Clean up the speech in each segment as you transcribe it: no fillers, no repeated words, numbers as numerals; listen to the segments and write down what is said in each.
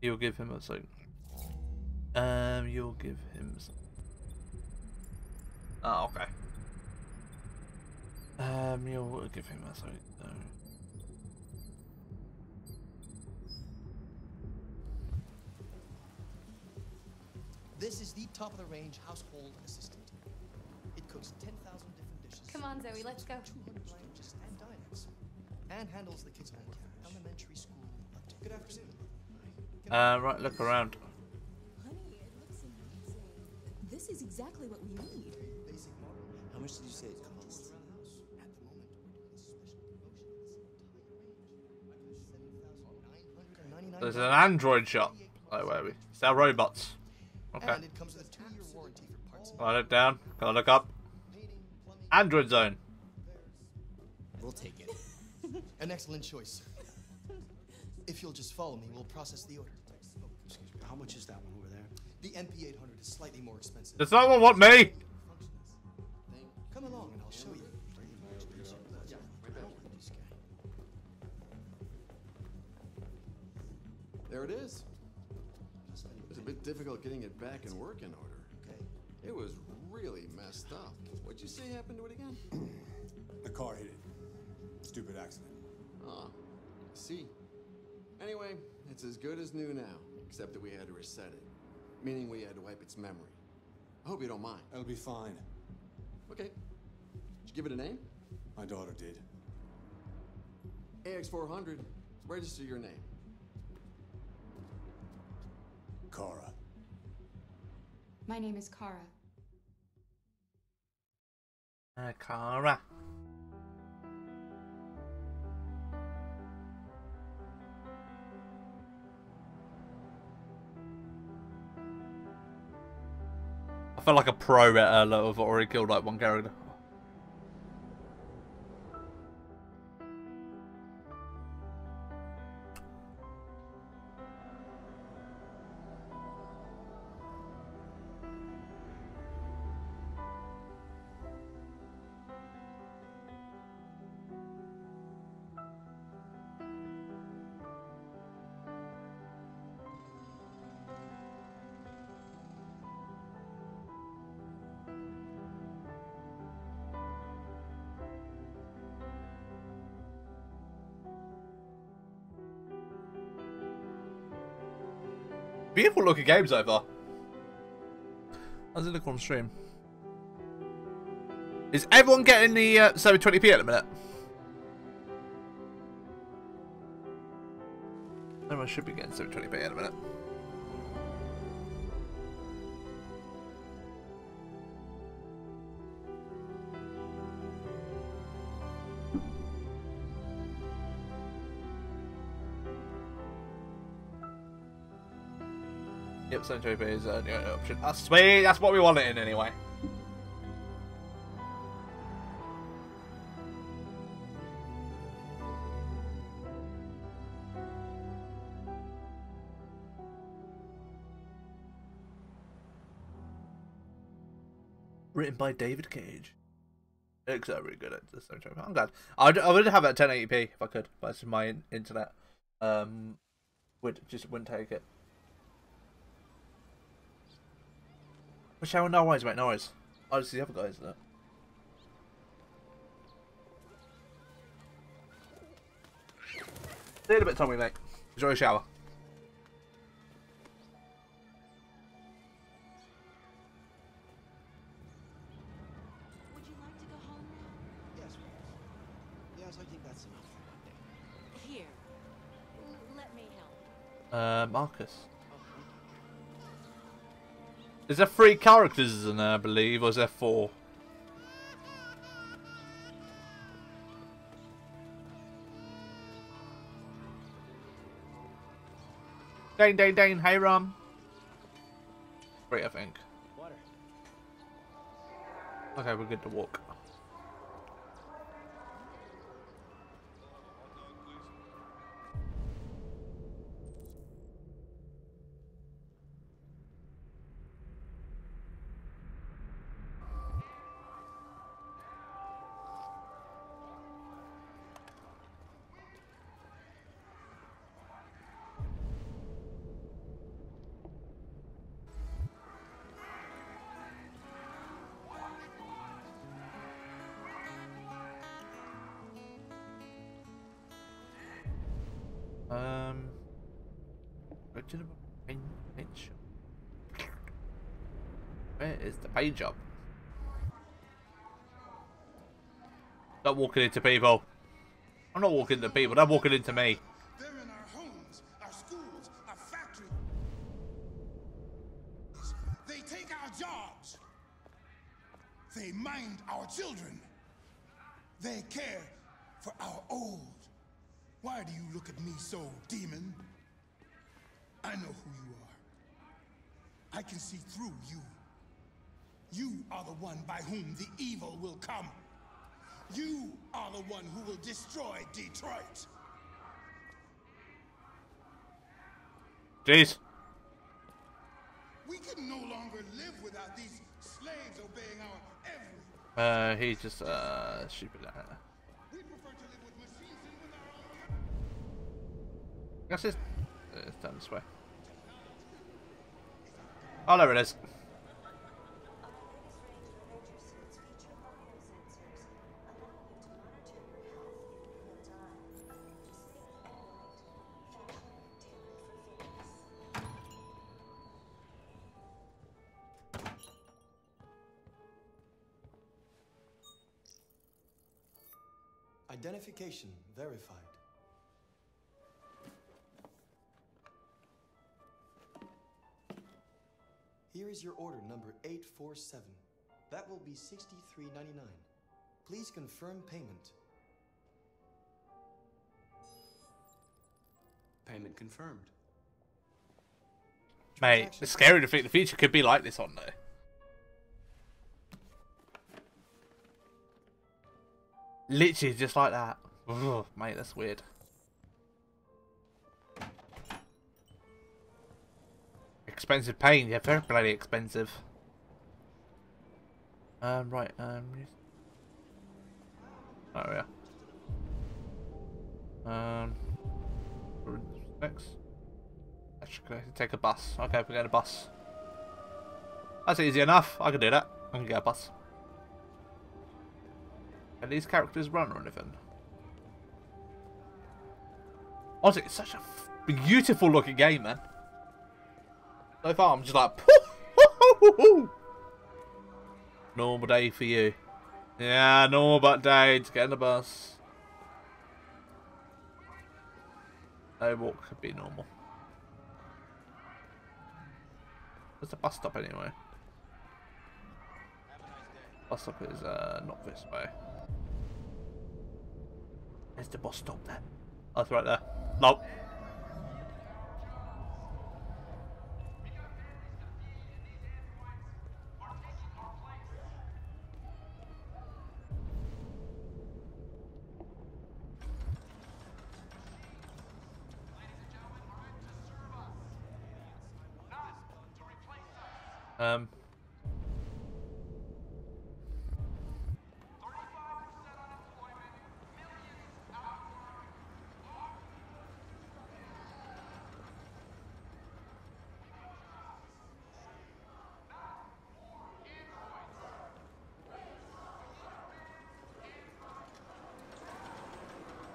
You'll give him a second. You'll give him a second. Oh, okay. You'll give him a second, though. This is the top of the range household assistant. It cooks 10,000 different dishes. Come on, Zoe, let's go. 200 languages and dialects. And handles the kids' from elementary school. Good afternoon. Right, look around. Honey, it looks amazing. This is exactly what we need. Basic model. How much did you say it costs? At the moment, we're doing a special promotion in this entire range. There's an android shop. Oh, where are we? Sell robots. Okay. And it comes with a 2-year warranty for parts. Can I look down? Can I look up? Android zone. We'll take it. An excellent choice, sir. If you'll just follow me, we'll process the order. Oh, excuse me. How much is that one over there? The MP800 is slightly more expensive. Does someone want me? Come along and I'll show you. There it is. It's a bit difficult getting it back in working order. Okay. It was really messed up. What'd you say happened to it again? The car hit it. Stupid accident. Oh, I see. Anyway, it's as good as new now, except that we had to reset it, meaning we had to wipe its memory. I hope you don't mind. That'll be fine. Okay. Did you give it a name? My daughter did. AX400, register your name. Kara. My name is Kara. Kara. I feel like a pro at I've already killed like one character. Beautiful looking games over. How's it look on stream? Is everyone getting the 720p at the minute? Everyone should be getting 720p at the minute. Yep, 720p is the only option. That's sweet, that's what we want it in anyway. Written by David Cage. It looks really good at the 720p. I'm glad. I would have it at 1080p if I could, but it's my internet. Wouldn't take it. Which I no worries, mate, no worries. I just see the other guys there. See you in a bit, Tommy, mate. Enjoy a shower. Would you like to go home now? Yes, please. Yes, I think that's enough for one day. Here. Let me help. Marcus. Is there 3 characters in there, I believe, or is there 4? Dane, hey Rum. 3, I think. Water. Okay, we're good to walk. Where is the paint job? Stop walking into people. I'm not walking into people, they're walking into me. They're in our homes, our schools, our factories. They take our jobs. They mind our children. They care for our old. Why do you look at me so, demon? I know who you are. I can see through you. You are the one by whom the evil will come. You are the one who will destroy Detroit. Jeez. We can no longer live without these slaves obeying our every... he's just, stupid. We prefer to live with machines and with our own... That's it. It's down this way. Oh, there it is. Identification verified. Here is your order number 847. That will be $63.99. Please confirm payment. Payment confirmed. Mate, it's scary to think the future could be like this on there. Literally just like that. Ugh, mate, that's weird. Expensive paint, yeah, very bloody expensive. Right, oh yeah. Next. Actually, take a bus. Okay, we get a bus. That's easy enough. I can do that. I can get a bus. Can these characters run or anything? Honestly, it's such a beautiful looking game, man. So far, I'm just like, normal day for you. Yeah, normal but day to get in the bus. No walk could be normal. Where's the bus stop anyway? Bus stop is not this way. There's the bus stop there. Oh, it's right there. Nope.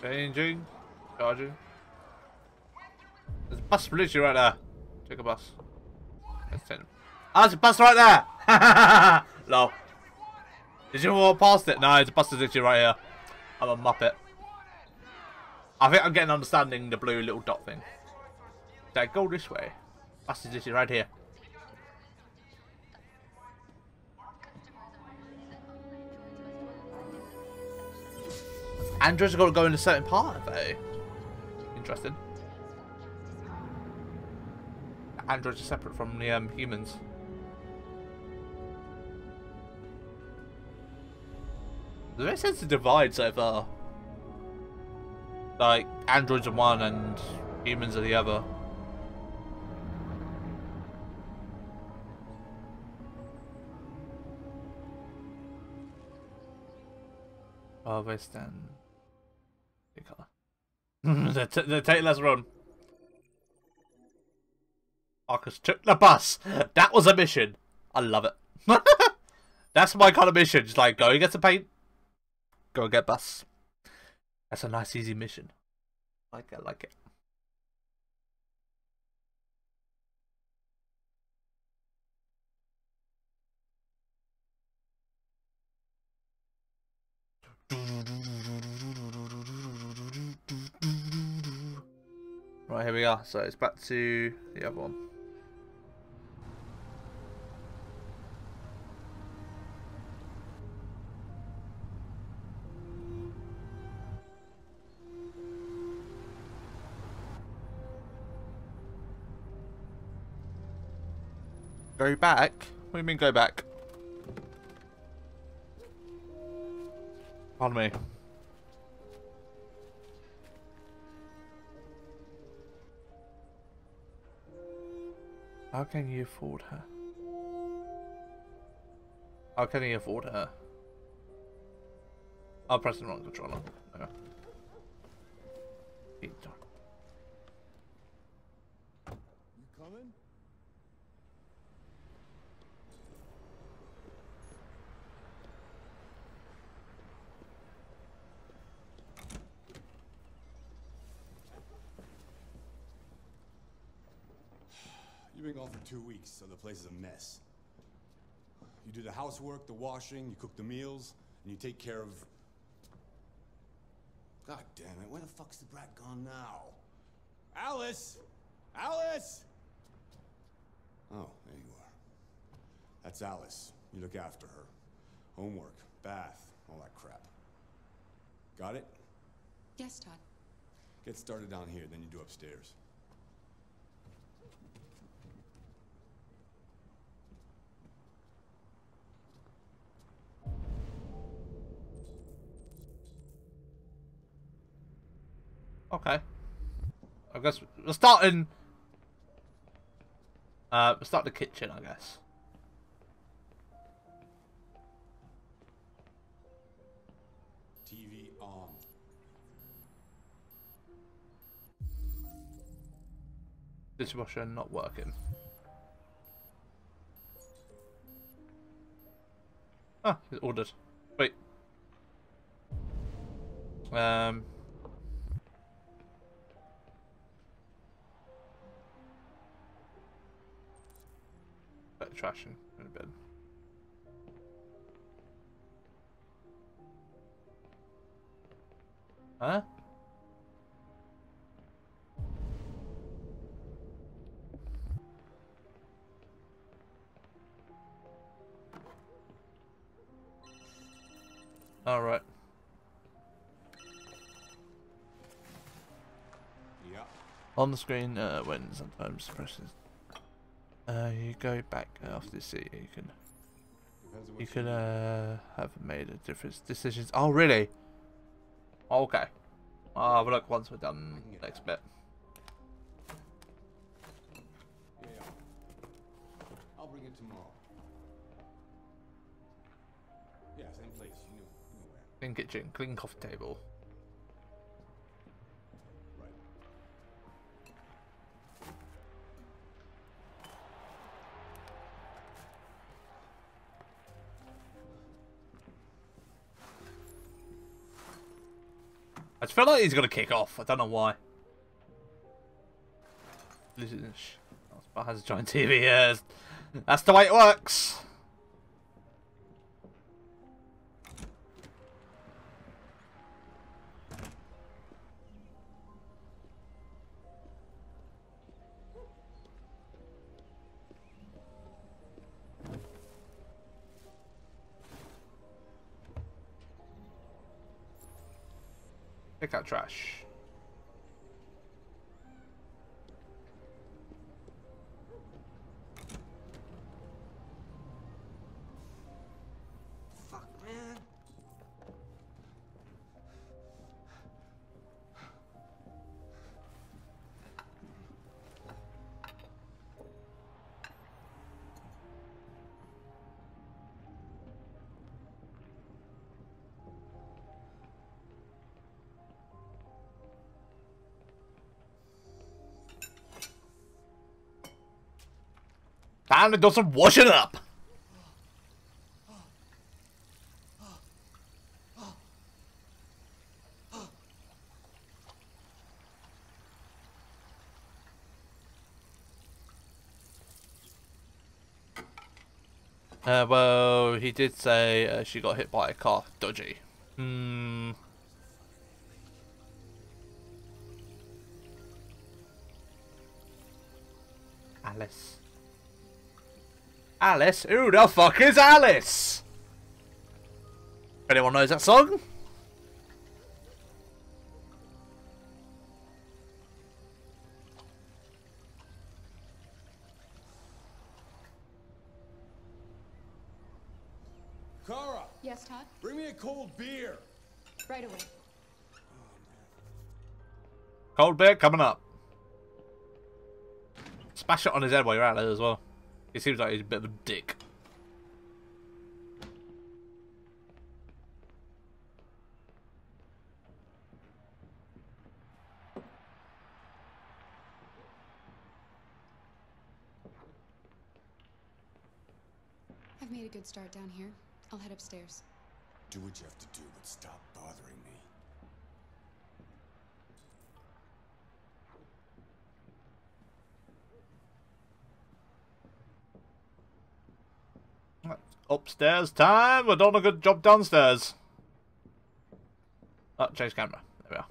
Changing, charging. There's a bus literally right there. Take a bus. Oh, there's a bus right there! No. Did you walk past it? No, the bus is literally right here. I'm a muppet. I think I'm getting understanding the blue little dot thing. So I go this way. Bus is literally right here. Andrew's got to go in a certain part though. Interesting. Androids are separate from the humans. There's no sense to divide so far. Like, androids are one and humans are the other. Oh, they stand. They take less run. Marcus took the bus. That was a mission. I love it. That's my kind of mission. Just like, go and get some paint. Go and get bus. That's a nice, easy mission. I like it. Right, here we are. So it's back to the other one. Go back? What do you mean go back? Pardon me. How can you afford her? How can you afford her? I'll press the wrong controller. Okay. You coming? You've been gone for 2 weeks, so the place is a mess. You do the housework, the washing, you cook the meals, and you take care of... God damn it, where the fuck's the brat gone now? Alice! Alice! Oh, there you are. That's Alice. You look after her. Homework, bath, all that crap. Got it? Yes, Todd. Get started down here, then you do upstairs. Okay. I guess we're starting. We'll start the kitchen, I guess. TV on. Dishwasher not working. Ah, it's ordered. Wait. Trash in a bit. Huh? All right. Yeah. On the screen when sometimes presses. You go back after this, you could have made a different decisions. Oh, really? Oh, okay. I'll have a look once we're done next bit. Yeah. I'll bring it tomorrow. Yeah, same place. You know where. Clean kitchen, clean coffee table. I just feel like he's gonna kick off. I don't know why. That has a giant TV. That's the way it works. Pick out trash. Fuck, man. Time to do some washing up. Well, he did say she got hit by a car. Dodgy. Hmm. Alice. Alice? Who the fuck is Alice? Anyone knows that song? Kara! Yes, Todd? Bring me a cold beer! Right away. Cold beer coming up. Smash it on his head while you're out there as well. He seems like he's a bit of a dick. I've made a good start down here. I'll head upstairs. Do what you have to do, but stop bothering me. Upstairs time! We're doing a good job downstairs. Oh, change camera. There we are.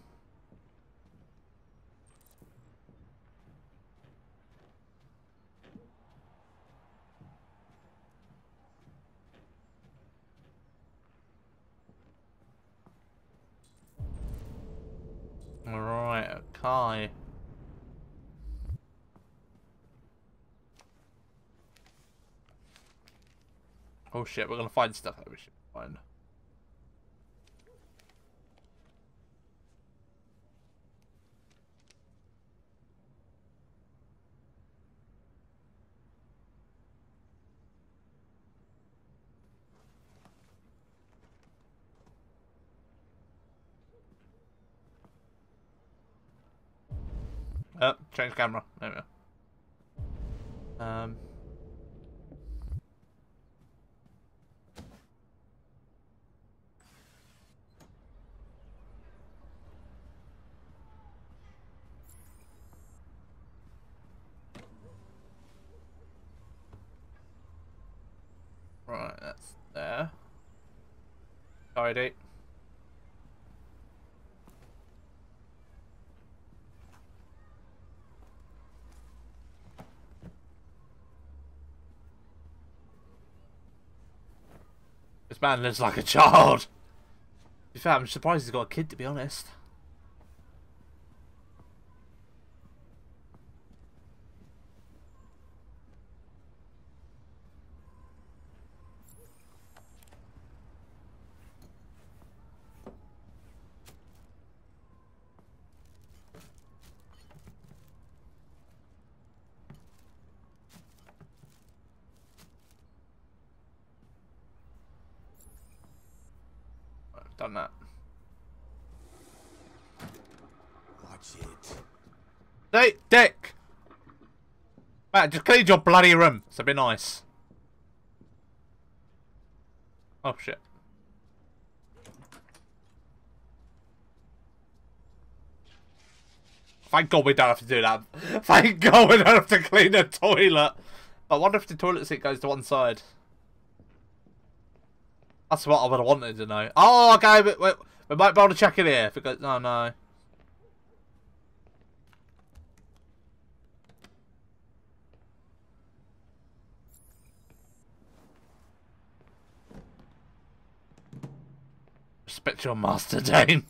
Alright, okay. Oh shit, we're gonna find stuff that we should find. Oh, change camera. There we go. Right, that's there. Sorry, date. This man lives like a child. To be fair, I'm surprised he's got a kid, to be honest. Done that. Watch it. Hey, dick! Matt, just clean your bloody room. So be nice. Oh shit. Thank God we don't have to do that. Thank God we don't have to clean the toilet. I wonder if the toilet seat goes to one side. That's what I would have wanted to know. Oh, okay, but we might be able to check it here. If it goes, oh, no. Respect your master, Dane.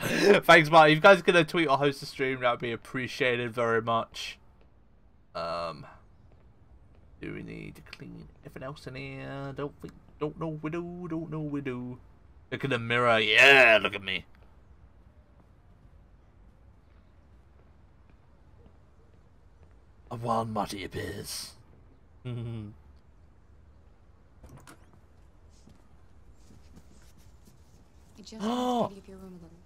Thanks, Mark. If you guys are going to tweet or host a stream, that would be appreciated very much. Do we need to clean anything else in here? Don't know we do, don't know we do. Look in the mirror, yeah, look at me. A wild muddy appears. I just need to give your room a little.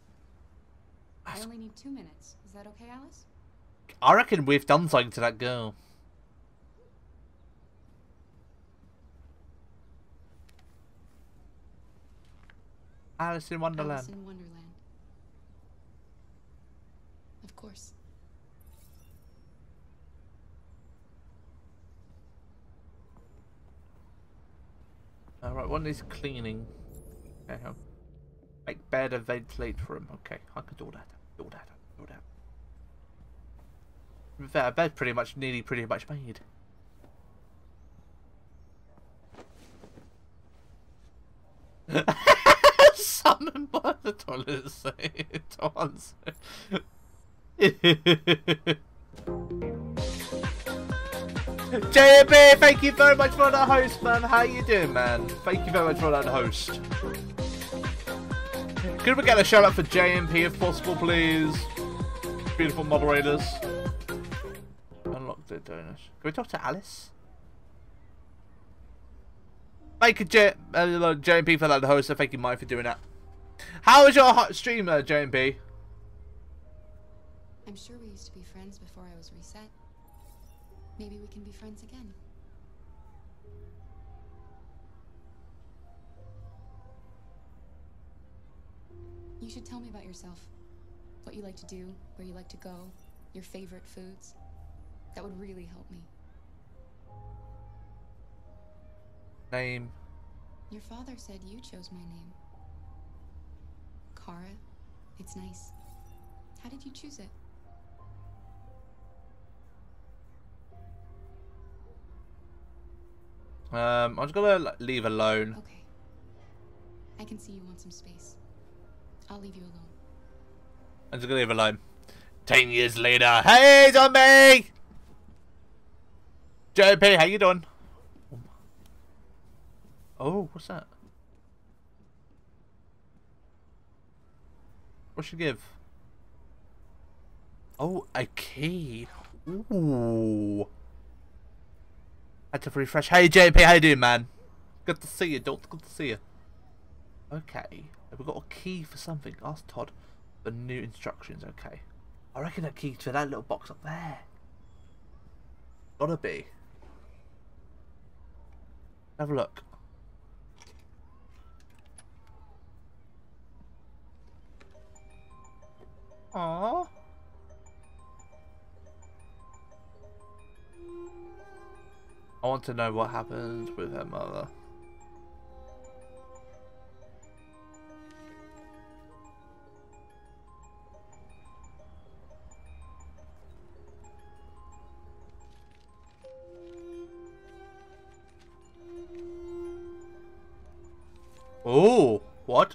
I only need 2 minutes. Is that okay, Alice? I reckon we've done something to that girl. Alice in Wonderland. Alice in Wonderland. Of course. Alright, one is cleaning. Okay, make bed and ventilate room. Okay, I can do all that. fair, bed pretty much made. Summoned by the toilet seat to answer. JB, thank you very much for that host, man. How you doing, man? Thank you very much for that host. Could we get a shout out for JMP if possible, please? Beautiful moderators. Unlock the donors. Can we talk to Alice? Thank you, JMP, for that host. Thank you, Mike, for doing that. How is your hot streamer, JMP? I'm sure we used to be friends before I was reset. Maybe we can be friends again. You should tell me about yourself. What you like to do, where you like to go, your favorite foods. That would really help me. Name. Your father said you chose my name. Kara. It's nice. How did you choose it? I'm just gonna leave alone. Okay. I can see you want some space. I'll leave you alone. I'm just gonna leave alone. 10 years later. Hey, zombie! JP, how you doing? Oh, what's that? What should give? Oh, a key. Ooh. Had to refresh. Hey JP, how you doing, man? Good to see you, Dolt. Good to see you. Okay. Have we got a key for something? Ask Todd for new instructions. Okay. I reckon a key to that little box up there. Gotta be. Have a look. Aww. I want to know what happens with her mother. Oh, what?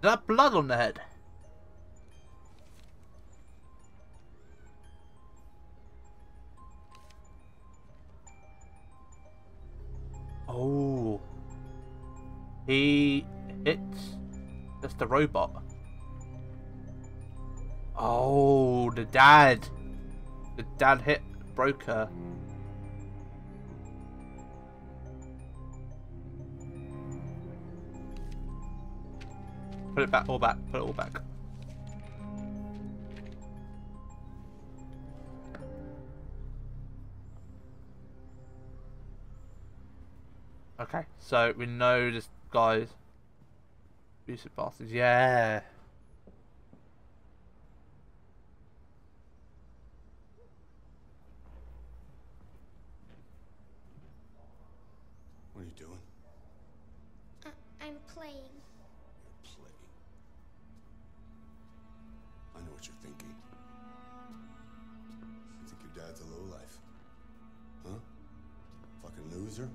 That blood on the head. Oh, he hits. That's the robot. Oh, the dad. The dad hit, broke her. Put it back, all back. Put it all back. Okay, so we know this guy's abusive bastards. Yeah. What are you doing? I'm playing. You're playing. I know what you're thinking. You think your dad's a lowlife, huh? Fucking loser.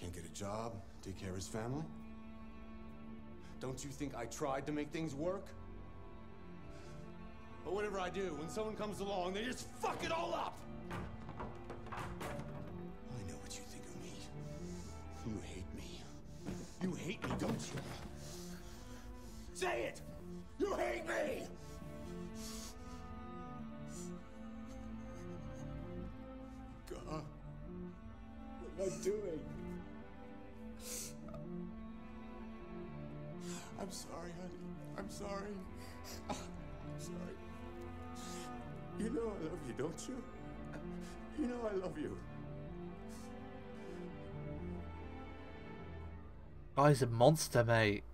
Can't get a job, take care of his family? Don't you think I tried to make things work? But whatever I do, when someone comes along, they just fuck it all up! I know what you think of me. You hate me. You hate me, don't you? Say it! You hate me! God. What am I doing? I'm sorry, honey. I'm sorry. I'm sorry. You know I love you, don't you? You know I love you. Guy's a monster, mate.